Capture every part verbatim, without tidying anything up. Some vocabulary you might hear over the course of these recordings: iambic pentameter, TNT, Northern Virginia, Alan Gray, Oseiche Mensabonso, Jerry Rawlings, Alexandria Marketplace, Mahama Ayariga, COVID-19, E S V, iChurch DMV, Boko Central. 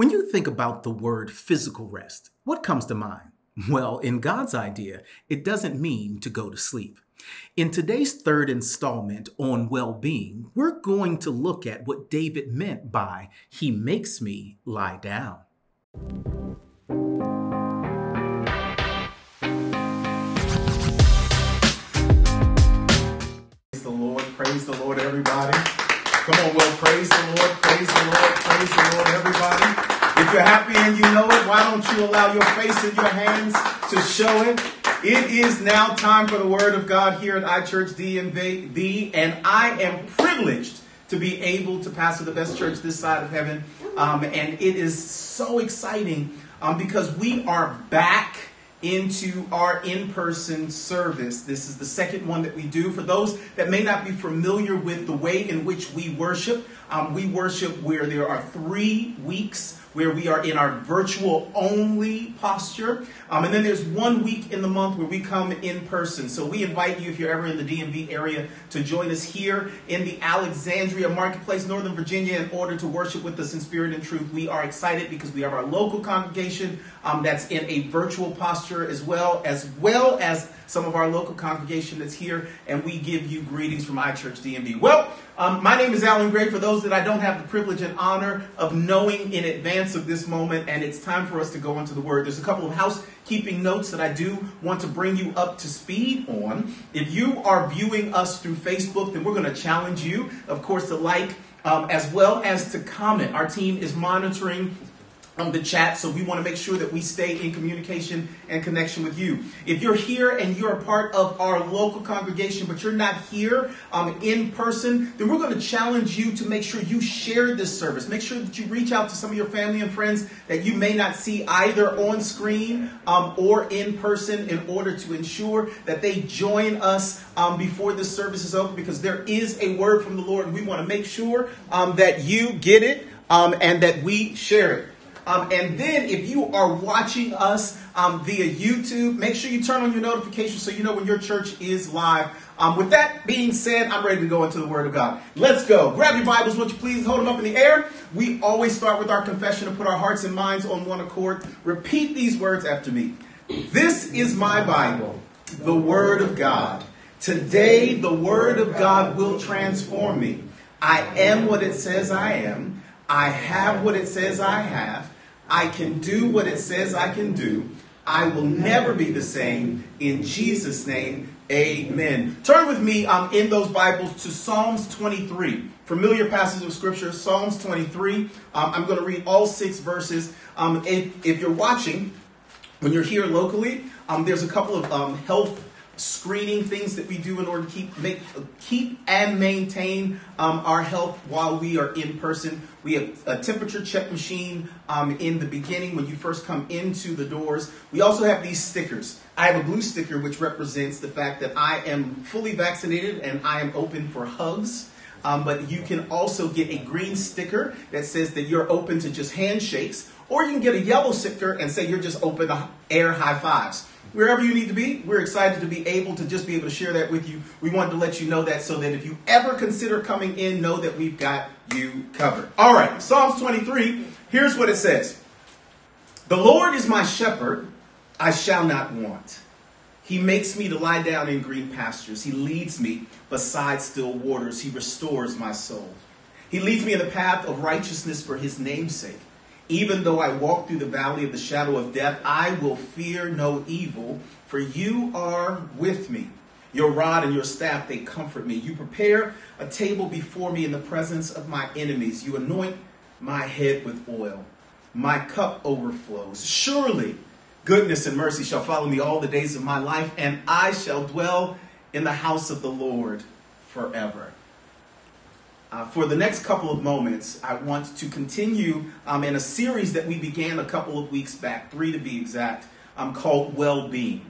When you think about the word physical rest, what comes to mind? Well, in God's idea, it doesn't mean to go to sleep. In today's third installment on well-being, we're going to look at what David meant by, "He makes me lie down." Praise the Lord, praise the Lord, everybody. Come on, well, praise the Lord, praise the Lord, praise the Lord, everybody. If you're happy and you know it, why don't you allow your face and your hands to show it? It is now time for the Word of God here at iChurch D M V, and I am privileged to be able to pastor the best church this side of heaven, um, and it is so exciting um, because we are back into our in-person service. This is the second one that we do. For those that may not be familiar with the way in which we worship, um, we worship where there are three weeks where we are in our virtual-only posture. Um, and then there's one week in the month where we come in person. So we invite you, if you're ever in the D M V area, to join us here in the Alexandria Marketplace, Northern Virginia, in order to worship with us in spirit and truth. We are excited because we have our local congregation um, that's in a virtual posture as well, as well as some of our local congregation that's here, and we give you greetings from iChurch D M V. Well, um, my name is Alan Gray. For those that I don't have the privilege and honor of knowing in advance of this moment, and it's time for us to go into the Word. There's a couple of housekeeping notes that I do want to bring you up to speed on. If you are viewing us through Facebook, then we're going to challenge you, of course, to like um, as well as to comment. Our team is monitoring on the chat, so we want to make sure that we stay in communication and connection with you. If you're here and you're a part of our local congregation, but you're not here um, in person, then we're going to challenge you to make sure you share this service. Make sure that you reach out to some of your family and friends that you may not see either on screen um, or in person in order to ensure that they join us um, before this service is over, because there is a word from the Lord, and we want to make sure um, that you get it um, and that we share it. Um, and then if you are watching us um, via YouTube, make sure you turn on your notifications so you know when your church is live. Um, with that being said, I'm ready to go into the Word of God. Let's go. Grab your Bibles, would you please? Hold them up in the air. We always start with our confession to put our hearts and minds on one accord. Repeat these words after me. This is my Bible, the Word of God. Today, the Word of God will transform me. I am what it says I am. I have what it says I have. I can do what it says I can do. I will never be the same. In Jesus' name, amen. Turn with me um, in those Bibles to Psalms twenty-three. Familiar passage of Scripture, Psalms twenty-three. Um, I'm going to read all six verses. Um, if, if you're watching, when you're here locally, um, there's a couple of um, health screening things that we do in order to keep make keep and maintain um, our health while we are in person. We have a temperature check machine um, in the beginning when you first come into the doors. We also have these stickers. I have a blue sticker which represents the fact that I am fully vaccinated and I am open for hugs. Um, but you can also get a green sticker that says that you're open to just handshakes, or you can get a yellow sticker and say you're just open to air high fives. Wherever you need to be, we're excited to be able to just be able to share that with you. We wanted to let you know that so that if you ever consider coming in, know that we've got you covered. All right, Psalms twenty-three, here's what it says. The Lord is my shepherd, I shall not want. He makes me to lie down in green pastures. He leads me beside still waters. He restores my soul. He leads me in the path of righteousness for his name's sake. Even though I walk through the valley of the shadow of death, I will fear no evil, for you are with me. Your rod and your staff, they comfort me. You prepare a table before me in the presence of my enemies. You anoint my head with oil. My cup overflows. Surely goodness and mercy shall follow me all the days of my life, and I shall dwell in the house of the Lord forever. Uh, for the next couple of moments, I want to continue um, in a series that we began a couple of weeks back, three to be exact, um, called Well-Being.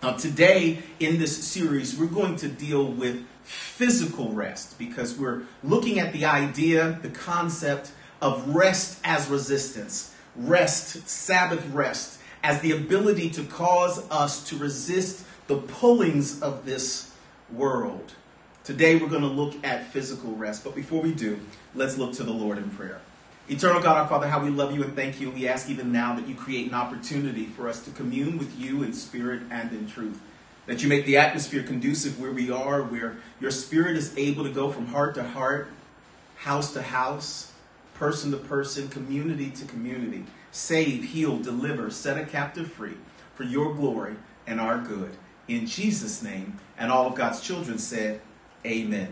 Uh, today, in this series, we're going to deal with physical rest, because we're looking at the idea, the concept of rest as resistance, rest, Sabbath rest, as the ability to cause us to resist the pullings of this world. Today, we're going to look at physical rest. But before we do, let's look to the Lord in prayer. Eternal God, our Father, how we love you and thank you. And we ask even now that you create an opportunity for us to commune with you in spirit and in truth. That you make the atmosphere conducive where we are, where your spirit is able to go from heart to heart, house to house, person to person, community to community. Save, heal, deliver, set a captive free for your glory and our good. In Jesus' name, and all of God's children said, amen.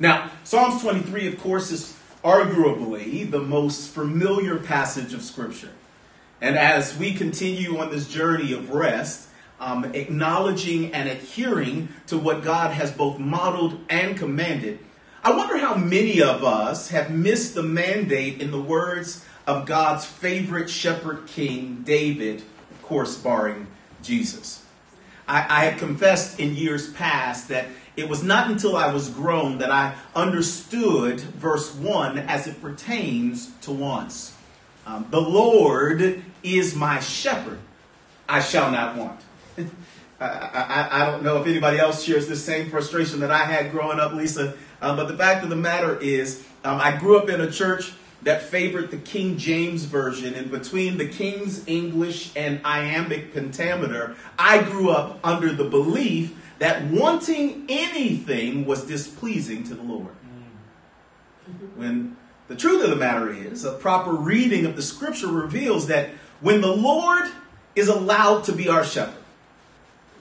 Now, Psalms twenty-three, of course, is arguably the most familiar passage of Scripture. And as we continue on this journey of rest, um, acknowledging and adhering to what God has both modeled and commanded, I wonder how many of us have missed the mandate in the words of God's favorite shepherd king, David, of course, barring Jesus. I, I have confessed in years past that it was not until I was grown that I understood verse one as it pertains to wants. Um, the Lord is my shepherd. I shall not want. I, I, I don't know if anybody else shares the same frustration that I had growing up, Lisa. Uh, but the fact of the matter is, um, I grew up in a church that favored the King James Version. And between the King's English and iambic pentameter, I grew up under the belief that wanting anything was displeasing to the Lord. When the truth of the matter is, a proper reading of the Scripture reveals that when the Lord is allowed to be our shepherd,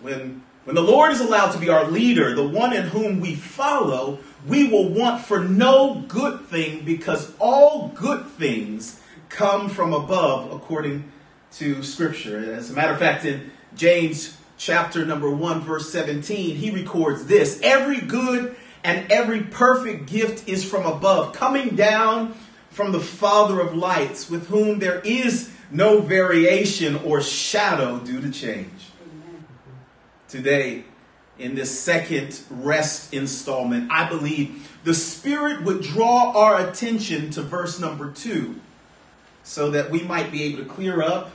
when, when the Lord is allowed to be our leader, the one in whom we follow, we will want for no good thing, because all good things come from above, according to Scripture. As a matter of fact, in James chapter number one, verse seventeen, he records this: every good and every perfect gift is from above, coming down from the Father of lights, with whom there is no variation or shadow due to change. Amen. Today, in this second rest installment, I believe the Spirit would draw our attention to verse number two, so that we might be able to clear up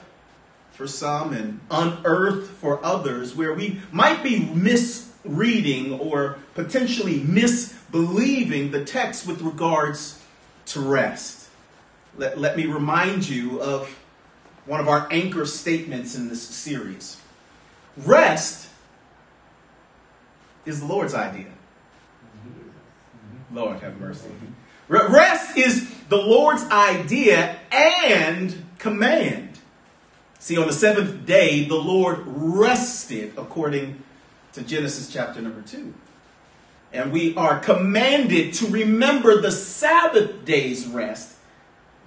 for some and unearth for others where we might be misreading or potentially misbelieving the text with regards to rest. Let, let me remind you of one of our anchor statements in this series. Rest is the Lord's idea. Lord, have mercy. Rest is the Lord's idea and command. See, on the seventh day, the Lord rested, according to Genesis chapter number two. And we are commanded to remember the Sabbath day's rest,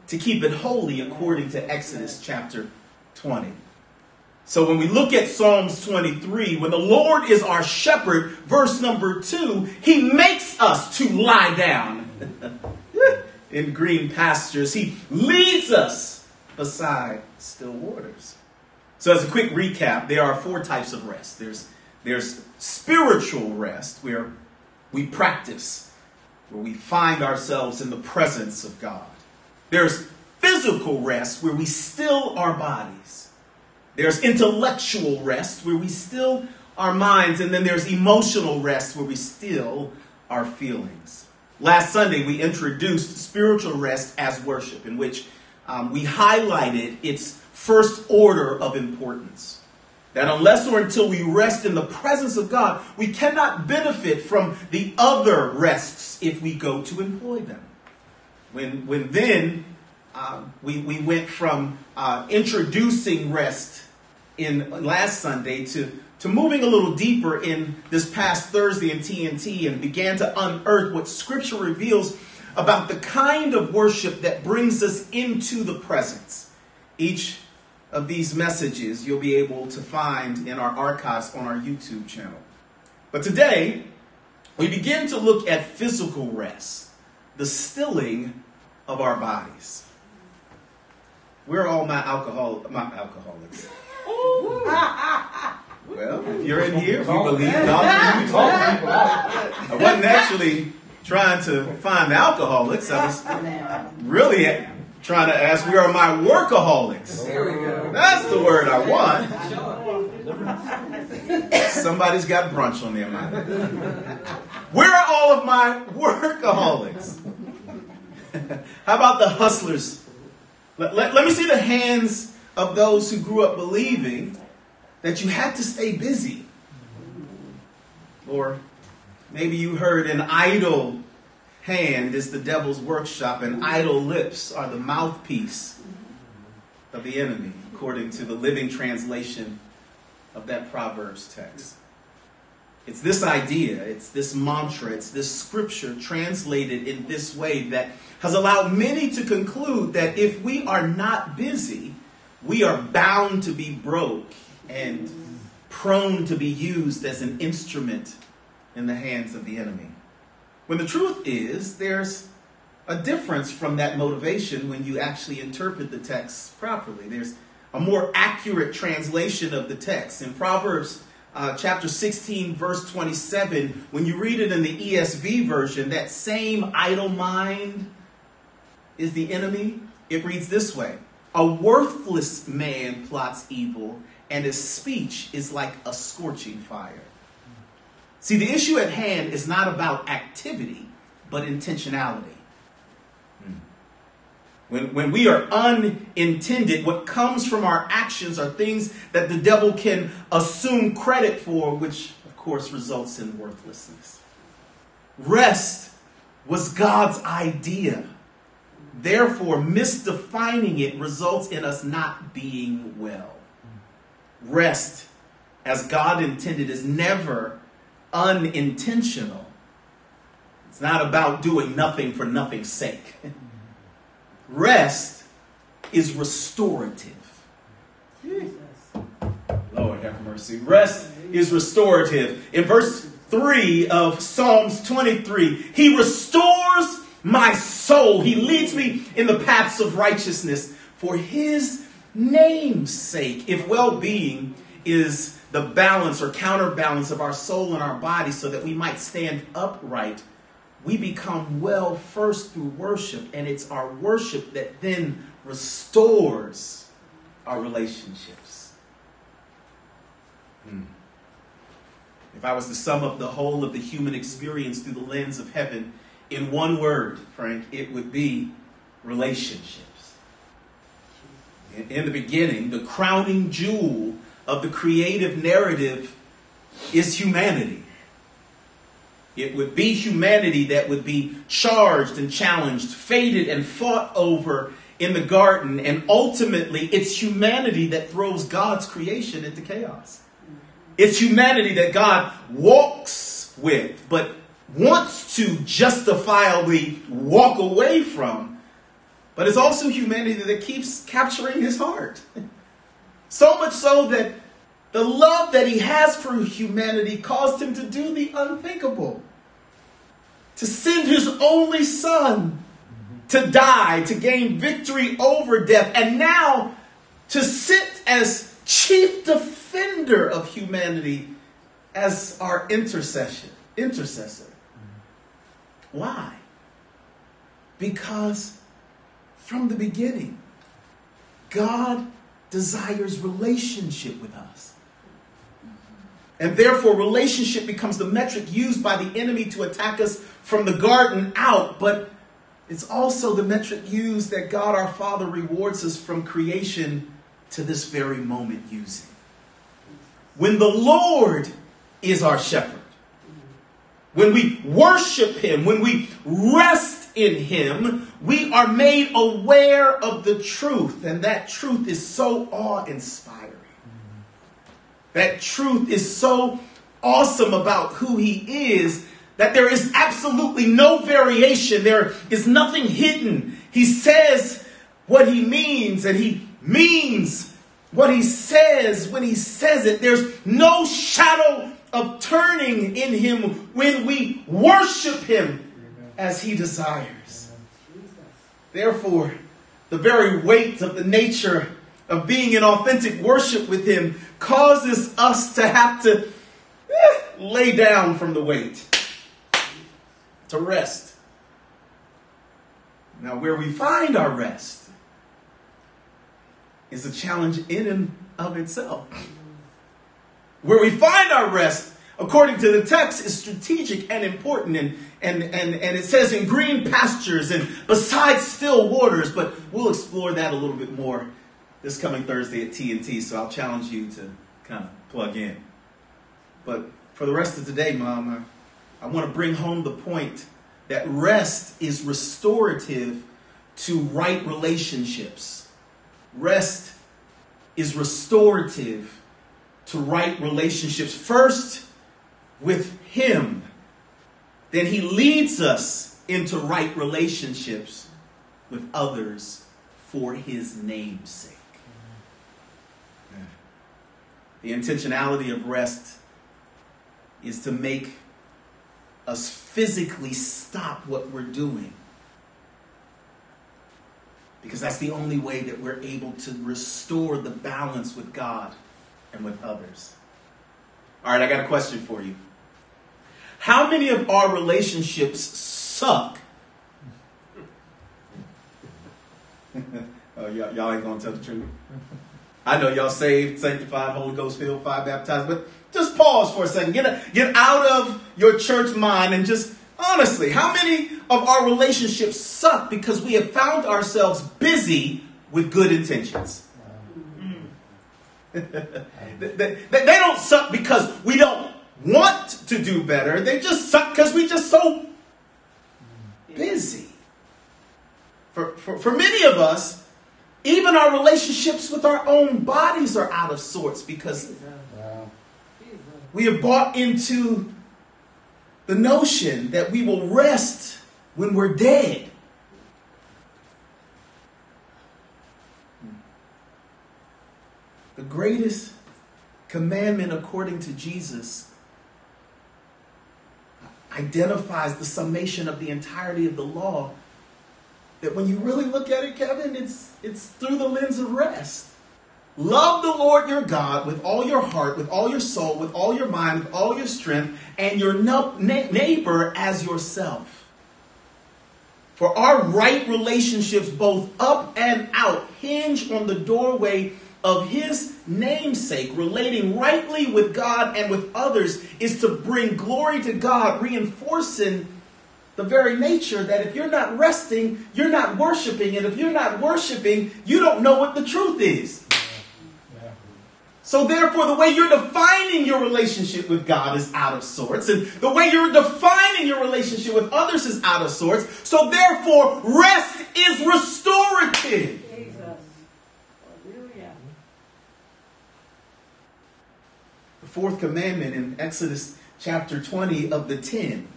to keep it holy, according to Exodus chapter twenty. So when we look at Psalms twenty-three, when the Lord is our shepherd, verse number two, he makes us to lie down in green pastures. He leads us beside still waters. So as a quick recap, there are four types of rest. There's, there's spiritual rest, where we practice, where we find ourselves in the presence of God. There's physical rest, where we still our bodies. There's intellectual rest, where we still our minds. And then there's emotional rest, where we still our feelings. Last Sunday, we introduced spiritual rest as worship, in which Um, we highlighted its first order of importance. That unless or until we rest in the presence of God, we cannot benefit from the other rests if we go to employ them. When, when then uh, we, we went from uh, introducing rest in last Sunday to, to moving a little deeper in this past Thursday in T N T, and began to unearth what Scripture reveals about the kind of worship that brings us into the presence. Each of these messages you'll be able to find in our archives on our YouTube channel. But today, we begin to look at physical rest, the stilling of our bodies. Where are all my alcohol, my alcoholics? Well, if you're in here, you believe God. I wasn't actually trying to find the alcoholics. I was really trying to ask, where are my workaholics? There we go. That's the word I want. Somebody's got brunch on their mind. Where are all of my workaholics? How about the hustlers? Let, let, let me see the hands of those who grew up believing that you had to stay busy. Or maybe you heard an idle hand is the devil's workshop and idle lips are the mouthpiece of the enemy, according to the Living Translation of that Proverbs text. It's this idea, it's this mantra, it's this scripture translated in this way that has allowed many to conclude that if we are not busy, we are bound to be broke and prone to be used as an instrument in the hands of the enemy. When the truth is, there's a difference from that motivation when you actually interpret the text properly. There's a more accurate translation of the text. In Proverbs Uh, chapter sixteen, verse twenty-seven, when you read it in the E S V version, that same idle mind is the enemy. It reads this way: a worthless man plots evil, and his speech is like a scorching fire. See, the issue at hand is not about activity, but intentionality. When, when we are unintended, what comes from our actions are things that the devil can assume credit for, which, of course, results in worthlessness. Rest was God's idea. Therefore, misdefining it results in us not being well. Rest, as God intended, is never unintentional. It's not about doing nothing for nothing's sake. Rest is restorative. Jesus. Lord have mercy. Rest is restorative. In verse three of Psalms twenty-three, he restores my soul. He leads me in the paths of righteousness for his name's sake. If well-being is the balance or counterbalance of our soul and our body so that we might stand upright, we become well first through worship, and it's our worship that then restores our relationships. Hmm. If I was to sum up the whole of the human experience through the lens of heaven in one word, Frank, it would be relationships. In, in the beginning, the crowning jewel of the creative narrative is humanity. It would be humanity that would be charged and challenged, fated and fought over in the garden. And ultimately, it's humanity that throws God's creation into chaos. It's humanity that God walks with, but wants to justifiably walk away from. But it's also humanity that keeps capturing his heart. So much so that the love that he has for humanity caused him to do the unthinkable. To send his only son to die, to gain victory over death, and now to sit as chief defender of humanity as our intercession, intercessor. Why? Because from the beginning, God desires relationship with us. And therefore, relationship becomes the metric used by the enemy to attack us from the garden out. But it's also the metric used that God our Father rewards us from creation to this very moment using. When the Lord is our shepherd, when we worship him, when we rest in him, we are made aware of the truth. And that truth is so awe-inspiring. That truth is so awesome about who he is that there is absolutely no variation. There is nothing hidden. He says what he means, and he means what he says when he says it. There's no shadow of turning in him when we worship him as he desires. Therefore, the very weight of the nature of being in authentic worship with him causes us to have to eh, lay down from the weight, to rest. Now, where we find our rest is a challenge in and of itself. Where we find our rest according to the text, is strategic and important. And, and, and, and it says in green pastures and beside still waters. But we'll explore that a little bit more this coming Thursday at T N T. So I'll challenge you to kind of plug in. But for the rest of today, Mom, I, I want to bring home the point that rest is restorative to right relationships. Rest is restorative to right relationships. First with Him. Then He leads us into right relationships with others for His name's sake. The intentionality of rest is to make us physically stop what we're doing, because that's the only way that we're able to restore the balance with God and with others. All right, I got a question for you. How many of our relationships suck? Oh, y'all, y'all ain't gonna tell the truth. I know y'all saved, sanctified, Holy Ghost filled, five baptized, but just pause for a second. Get a, get out of your church mind and just honestly, how many of our relationships suck because we have found ourselves busy with good intentions? they, they, they don't suck because we don't want to do better. They just suck because we're just so busy. For, for, for many of us, even our relationships with our own bodies are out of sorts because we have bought into the notion that we will rest when we're dead. The greatest commandment, according to Jesus, identifies the summation of the entirety of the law. That when you really look at it, Kevin, it's, it's through the lens of rest. Love the Lord your God with all your heart, with all your soul, with all your mind, with all your strength, and your neighbor as yourself. For our right relationships, both up and out, hinge on the doorway of His namesake. Relating rightly with God and with others is to bring glory to God, reinforcing the very nature that if you're not resting, you're not worshiping. And if you're not worshiping, you don't know what the truth is. So therefore, the way you're defining your relationship with God is out of sorts. And the way you're defining your relationship with others is out of sorts. So therefore, rest is restorative. Jesus. Hallelujah. The fourth commandment in Exodus chapter twenty of the ten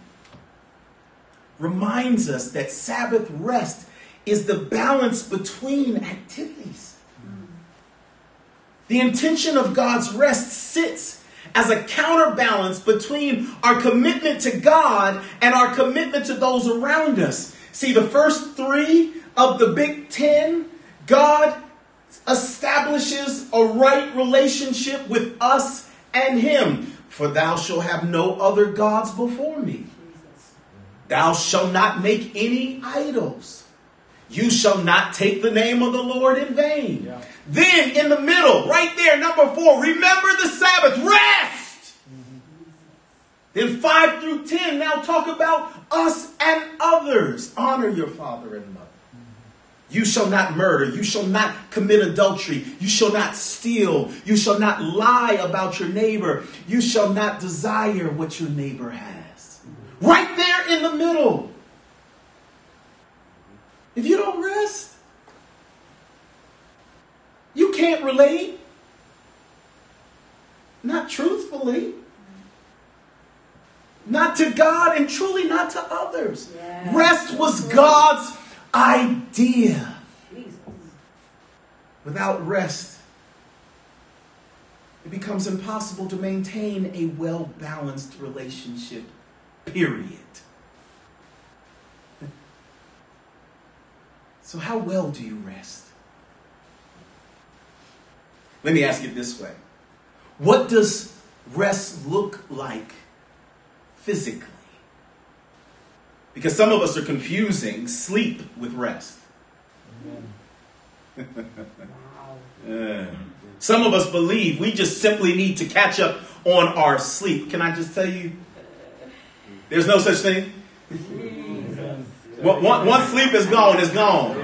reminds us that Sabbath rest is the balance between activities. The intention of God's rest sits as a counterbalance between our commitment to God and our commitment to those around us. See, the first three of the Big Ten, God establishes a right relationship with us and Him. For thou shalt have no other gods before me. Thou shalt not make any idols. You shall not take the name of the Lord in vain. Yeah. Then in the middle, right there, number four, remember the Sabbath, rest. Mm-hmm. Then five through ten, now talk about us and others. Honor your father and mother. Mm-hmm. You shall not murder. You shall not commit adultery. You shall not steal. You shall not lie about your neighbor. You shall not desire what your neighbor has. Mm-hmm. Right there in the middle. If you don't rest, you can't relate. Not truthfully. Not to God and truly not to others. Yes. Rest was God's idea. Jesus. Without rest, it becomes impossible to maintain a well-balanced relationship, period. So how well do you rest? Let me ask it this way. What does rest look like physically? Because some of us are confusing sleep with rest. Amen. Yeah. Some of us believe we just simply need to catch up on our sleep. Can I just tell you? There's no such thing. Once sleep is gone, it's gone.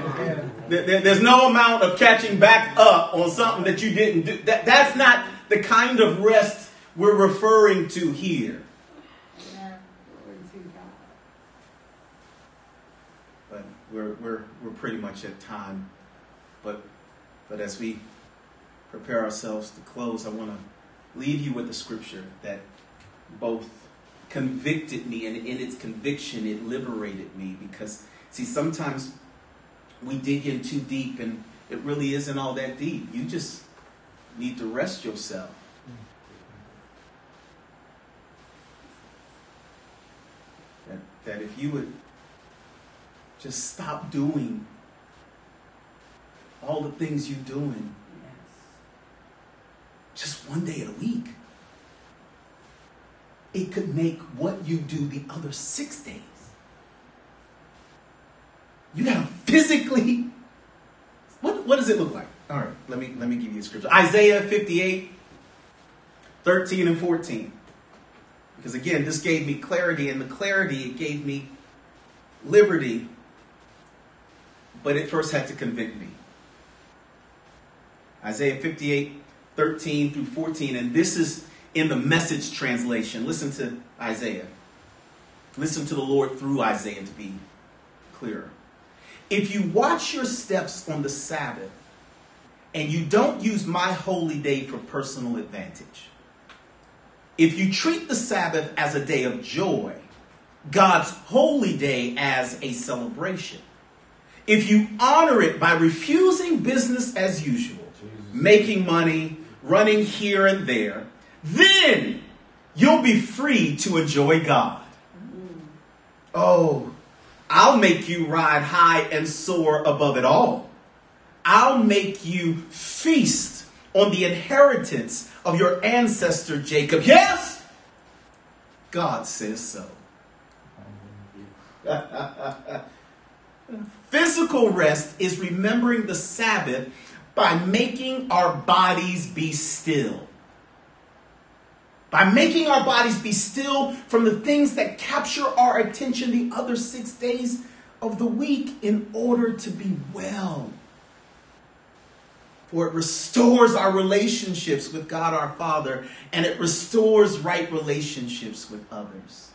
There's no amount of catching back up on something that you didn't do. That, that's not the kind of rest we're referring to here. But we're, we're, we're pretty much at time. But, but as we prepare ourselves to close, I want to leave you with a scripture that both convicted me, and in its conviction, it liberated me. Because, see, sometimes we dig in too deep, and it really isn't all that deep. You just need to rest yourself. That, that if you would just stop doing all the things you're doing, yes, just one day of the week, it could make what you do the other six days. You gotta physically. What, what does it look like? All right, let me let me give you a scripture. Isaiah fifty-eight, thirteen and fourteen. Because again, this gave me clarity, and the clarity, it gave me liberty. But it first had to convict me. Isaiah fifty-eight, thirteen through fourteen, and this is in the Message translation. Listen to Isaiah. Listen to the Lord through Isaiah to be clearer. If you watch your steps on the Sabbath and you don't use my holy day for personal advantage, if you treat the Sabbath as a day of joy, God's holy day as a celebration, if you honor it by refusing business as usual, Jesus, making money, running here and there, then you'll be free to enjoy God. Oh, I'll make you ride high and soar above it all. I'll make you feast on the inheritance of your ancestor Jacob. Yes, God says so. Physical rest is remembering the Sabbath by making our bodies be still. By making our bodies be still from the things that capture our attention the other six days of the week in order to be well. For it restores our relationships with God our Father, and it restores right relationships with others.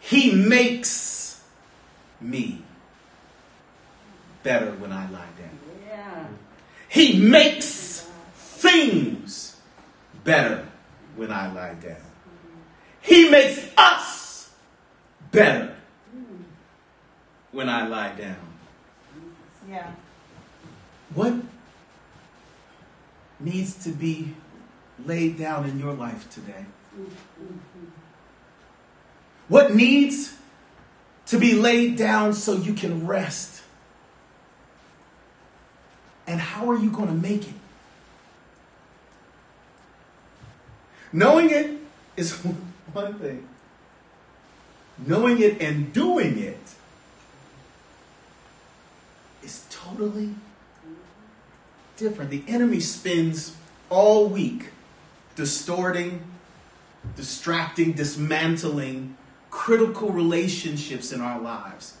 He makes me better when I lie down. Yeah. He makes things better when I lie down. He makes us better when I lie down. Yeah. What needs to be laid down in your life today? What needs to be laid down so you can rest? And how are you going to make it? Knowing it is one thing. Knowing it and doing it is totally different. The enemy spends all week distorting, distracting, dismantling critical relationships in our lives,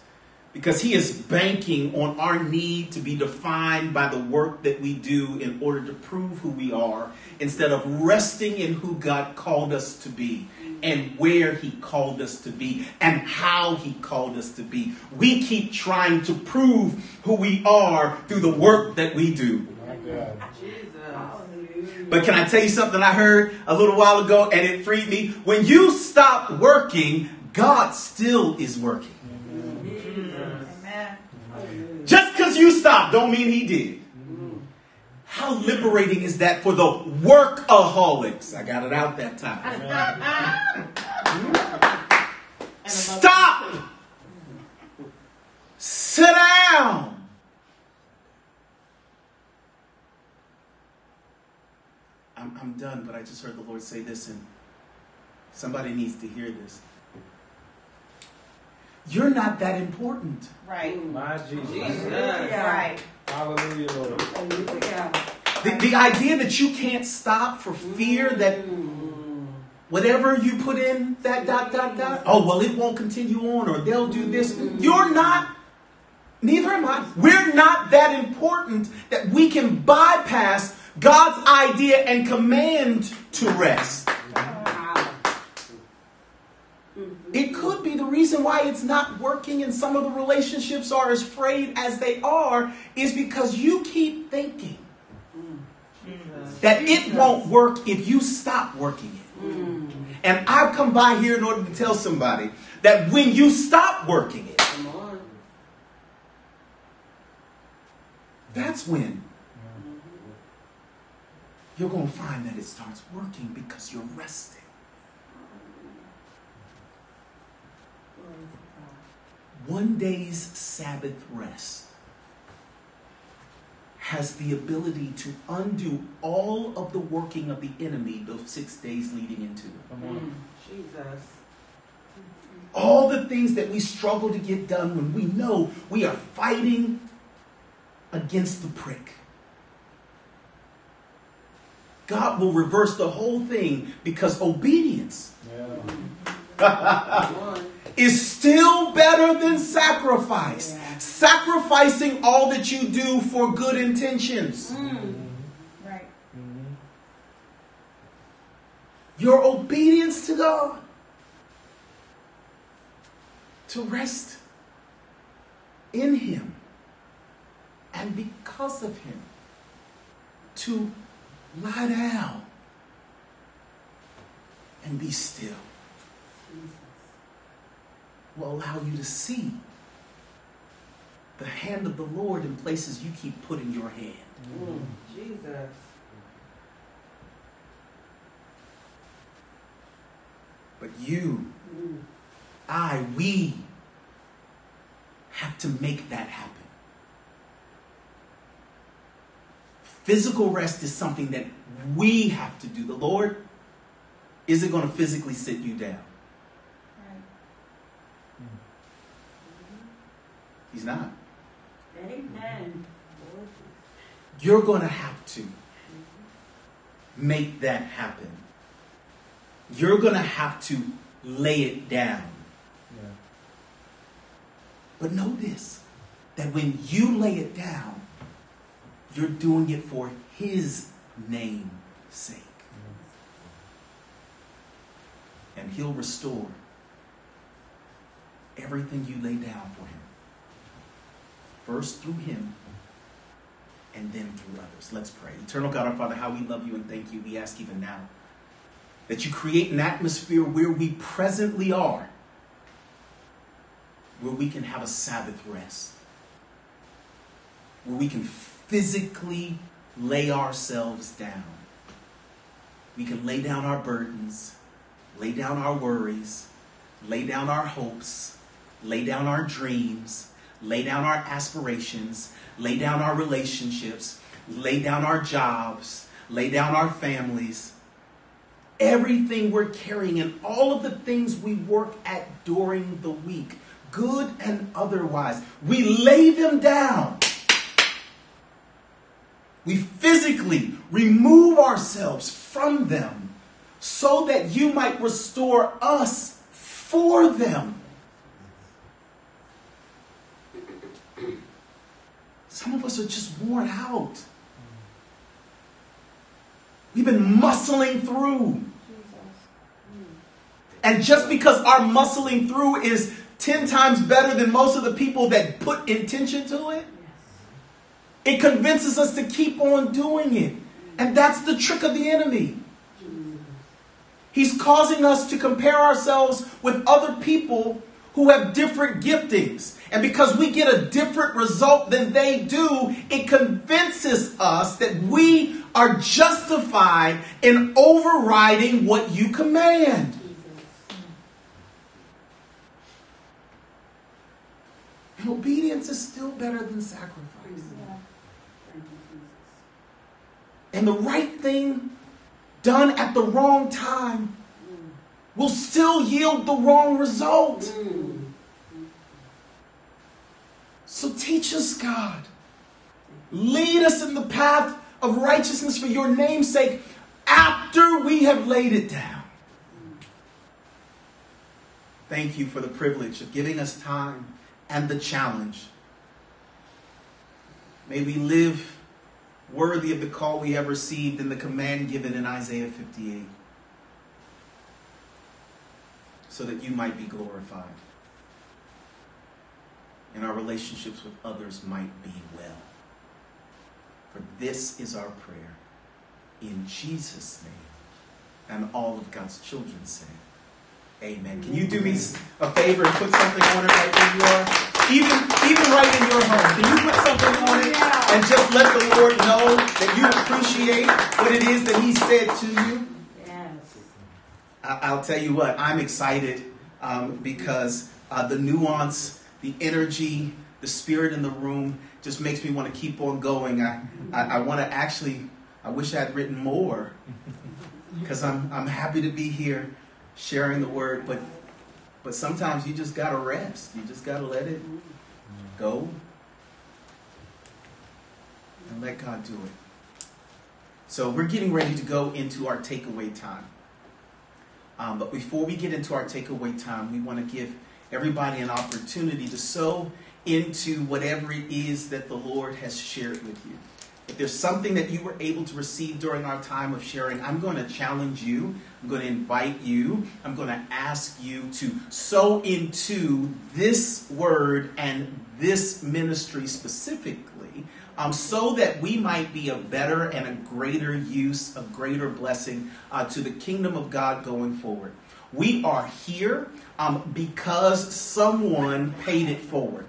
because he is banking on our need to be defined by the work that we do in order to prove who we are, instead of resting in who God called us to be and where he called us to be and how he called us to be. We keep trying to prove who we are through the work that we do. My God. Jesus. But can I tell you something I heard a little while ago and it freed me? When you stop working, God still is working. Just because you stopped don't mean he did. How liberating is that for the workaholics? I got it out that time. Stop. Sit down. I'm, I'm done, but I just heard the Lord say this, and somebody needs to hear this. you're not that important. Right. My Jesus. Jesus. Yeah. Right. Hallelujah, Lord. Hallelujah. The, the idea that you can't stop for fear that whatever you put in, that dot, dot, dot, oh, well, it won't continue on, or they'll do this. You're not, neither am I. We're not that important that we can bypass God's idea and command to rest. It could be the reason why it's not working and some of the relationships are as frayed as they are is because you keep thinking Jesus. That it Jesus. Won't work if you stop working it. Mm. And I've come by here in order to tell somebody that when you stop working it, come on. That's when you're going to find that it starts working because you're resting. One day's Sabbath rest has the ability to undo all of the working of the enemy those six days leading into it. Come on. Jesus. All the things that we struggle to get done when we know we are fighting against the prick. God will reverse the whole thing because obedience. Yeah. is still better than sacrifice. Yeah. Sacrificing all that you do for good intentions. Mm. Mm-hmm. Right. Mm-hmm. Your obedience to God. To rest in Him. And because of Him. To lie down. And be still. Will allow you to see the hand of the Lord in places you keep putting your hand. Mm. Jesus. But you, mm. I, we have to make that happen. Physical rest is something that we have to do. The Lord isn't going to physically sit you down. He's not. Amen. You're going to have to make that happen. You're going to have to lay it down. Yeah. But know this, that when you lay it down, you're doing it for His name's sake. Yeah. And He'll restore everything you lay down for Him. First through Him, and then through others. Let's pray. Eternal God, our Father, how we love You and thank You. We ask even now that You create an atmosphere where we presently are, where we can have a Sabbath rest, where we can physically lay ourselves down. We can lay down our burdens, lay down our worries, lay down our hopes, lay down our dreams, lay down our aspirations, lay down our relationships, lay down our jobs, lay down our families, everything we're carrying and all of the things we work at during the week, good and otherwise. We lay them down. We physically remove ourselves from them so that You might restore us for them. Some of us are just worn out. We've been muscling through. And just because our muscling through is ten times better than most of the people that put intention to it, it convinces us to keep on doing it. And that's the trick of the enemy. He's causing us to compare ourselves with other people who have different giftings. And because we get a different result than they do, it convinces us that we are justified in overriding what You command. And obedience is still better than sacrifice. And the right thing done at the wrong time will still yield the wrong result. Teach us, God. Lead us in the path of righteousness for your name's sake after we have laid it down. Thank you for the privilege of giving us time and the challenge. May we live worthy of the call we have received and the command given in Isaiah fifty-eight, so that you might be glorified and our relationships with others might be well. For this is our prayer in Jesus' name, and all of God's children say, amen. Can you do me a favor and put something on it right where you are? Even, even right in your home. Can you put something on it and just let the Lord know that you appreciate what it is that he said to you? Yes. I- I'll tell you what, I'm excited um, because uh, the nuance, the energy, the spirit in the room just makes me want to keep on going. I, I, I want to actually, I wish I had written more because I'm, I'm happy to be here, sharing the word, but but sometimes you just gotta rest. You just gotta let it go and let God do it. So we're getting ready to go into our takeaway time. Um, but before we get into our takeaway time, we want to give everybody an opportunity to sow into whatever it is that the Lord has shared with you. If there's something that you were able to receive during our time of sharing, I'm going to challenge you. I'm going to invite you. I'm going to ask you to sow into this word and this ministry specifically, um, so that we might be a better and a greater use, a greater blessing uh, to the kingdom of God going forward. We are here um, because someone paid it forward.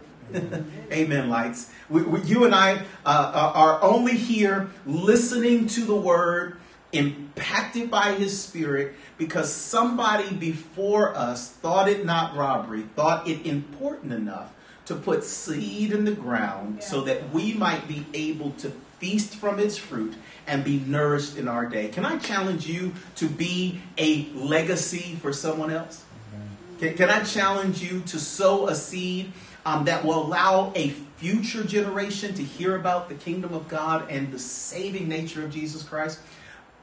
Amen, lights. We, we, you and I uh, are only here listening to the word, impacted by his spirit, because somebody before us thought it not robbery, thought it important enough to put seed in the ground, yeah, so that we might be able to feast from its fruit and be nourished in our day. Can I challenge you to be a legacy for someone else? Can, can I challenge you to sow a seed Um, that will allow a future generation to hear about the kingdom of God and the saving nature of Jesus Christ?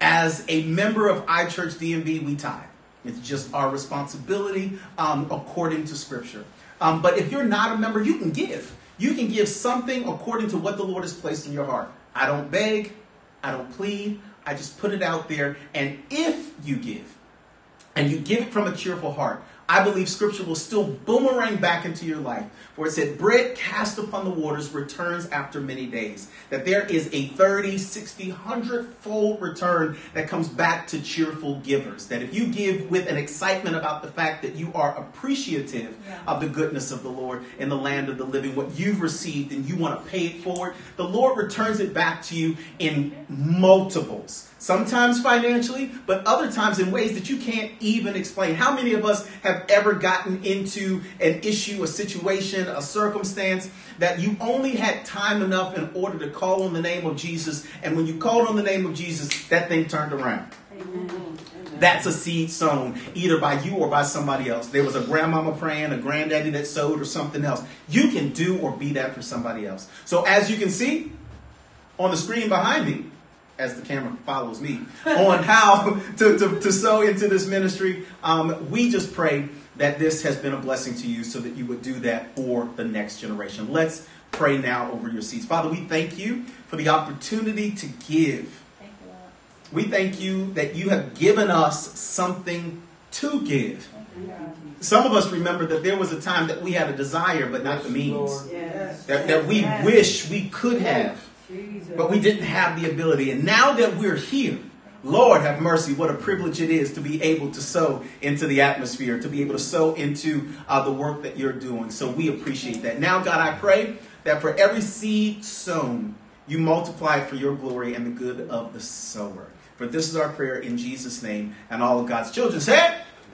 As a member of iChurch D M V, we tithe. It's just our responsibility um, according to Scripture. Um, but if you're not a member, you can give. You can give something according to what the Lord has placed in your heart. I don't beg. I don't plead. I just put it out there. And if you give, and you give it from a cheerful heart, I believe Scripture will still boomerang back into your life. For it said, bread cast upon the waters returns after many days. That there is a thirty, sixty, one hundred fold return that comes back to cheerful givers. That if you give with an excitement about the fact that you are appreciative, yeah, of the goodness of the Lord in the land of the living, what you've received, and you want to pay it forward, the Lord returns it back to you in multiples. Sometimes financially, but other times in ways that you can't even explain. How many of us have ever gotten into an issue, a situation, a circumstance that you only had time enough in order to call on the name of Jesus, and when you called on the name of Jesus, that thing turned around? Amen. That's a seed sown, either by you or by somebody else. There was a grandmama praying, a granddaddy that sowed, or something else. You can do or be that for somebody else. So as you can see on the screen behind me, as the camera follows me, on how to, to, to sow into this ministry. Um, we just pray that this has been a blessing to you so that you would do that for the next generation. Let's pray now over your seeds. Father, we thank you for the opportunity to give. Thank you. We thank you that you have given us something to give. Some of us remember that there was a time that we had a desire but not the means. Yes. That, that we yes. wish we could have. Jesus. But we didn't have the ability. And now that we're here, Lord have mercy, what a privilege it is to be able to sow into the atmosphere, to be able to sow into uh, the work that you're doing. So we appreciate that. Now, God, I pray that for every seed sown, you multiply for your glory and the good of the sower. For this is our prayer in Jesus' name, and all of God's children say,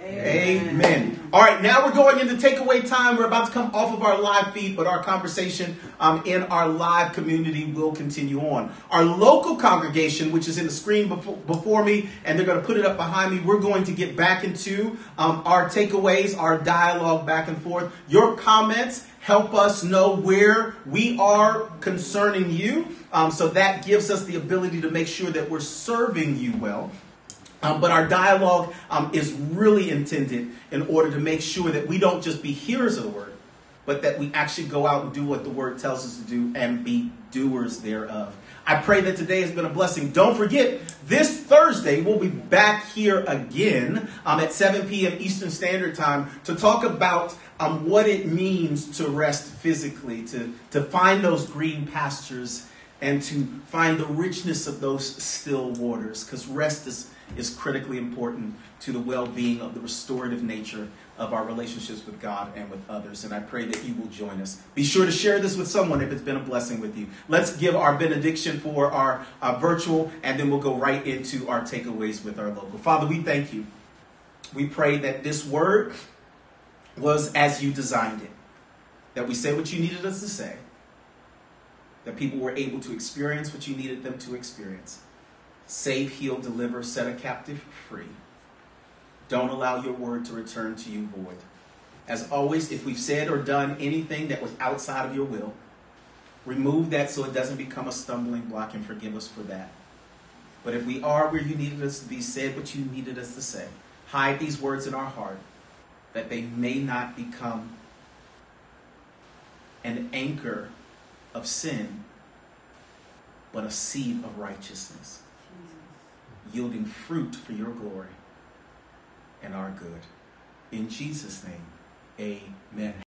amen. Amen. All right, now we're going into takeaway time. We're about to come off of our live feed, but our conversation um, in our live community will continue on. Our local congregation, which is in the screen befo- before me, and they're going to put it up behind me, we're going to get back into um, our takeaways, our dialogue back and forth. Your comments help us know where we are concerning you. Um, so that gives us the ability to make sure that we're serving you well. Um, but our dialogue um, is really intended in order to make sure that we don't just be hearers of the word, but that we actually go out and do what the word tells us to do and be doers thereof. I pray that today has been a blessing. Don't forget, this Thursday, we'll be back here again um, at seven p m Eastern Standard Time to talk about um, what it means to rest physically, to, to find those green pastures and to find the richness of those still waters, because rest is, is critically important to the well-being of the restorative nature of our relationships with God and with others. And I pray that you will join us. Be sure to share this with someone if it's been a blessing with you. Let's give our benediction for our uh, virtual, and then we'll go right into our takeaways with our local. Father, we thank you. We pray that this word was as you designed it, that we said what you needed us to say, that people were able to experience what you needed them to experience. Save, heal, deliver, set a captive free. Don't allow your word to return to you void. As always, if we've said or done anything that was outside of your will, remove that so it doesn't become a stumbling block, and forgive us for that. But if we are where you needed us to be, said what you needed us to say, hide these words in our heart that they may not become an anchor of sin, but a seed of righteousness, Jesus, yielding fruit for your glory and our good. In Jesus' name, amen.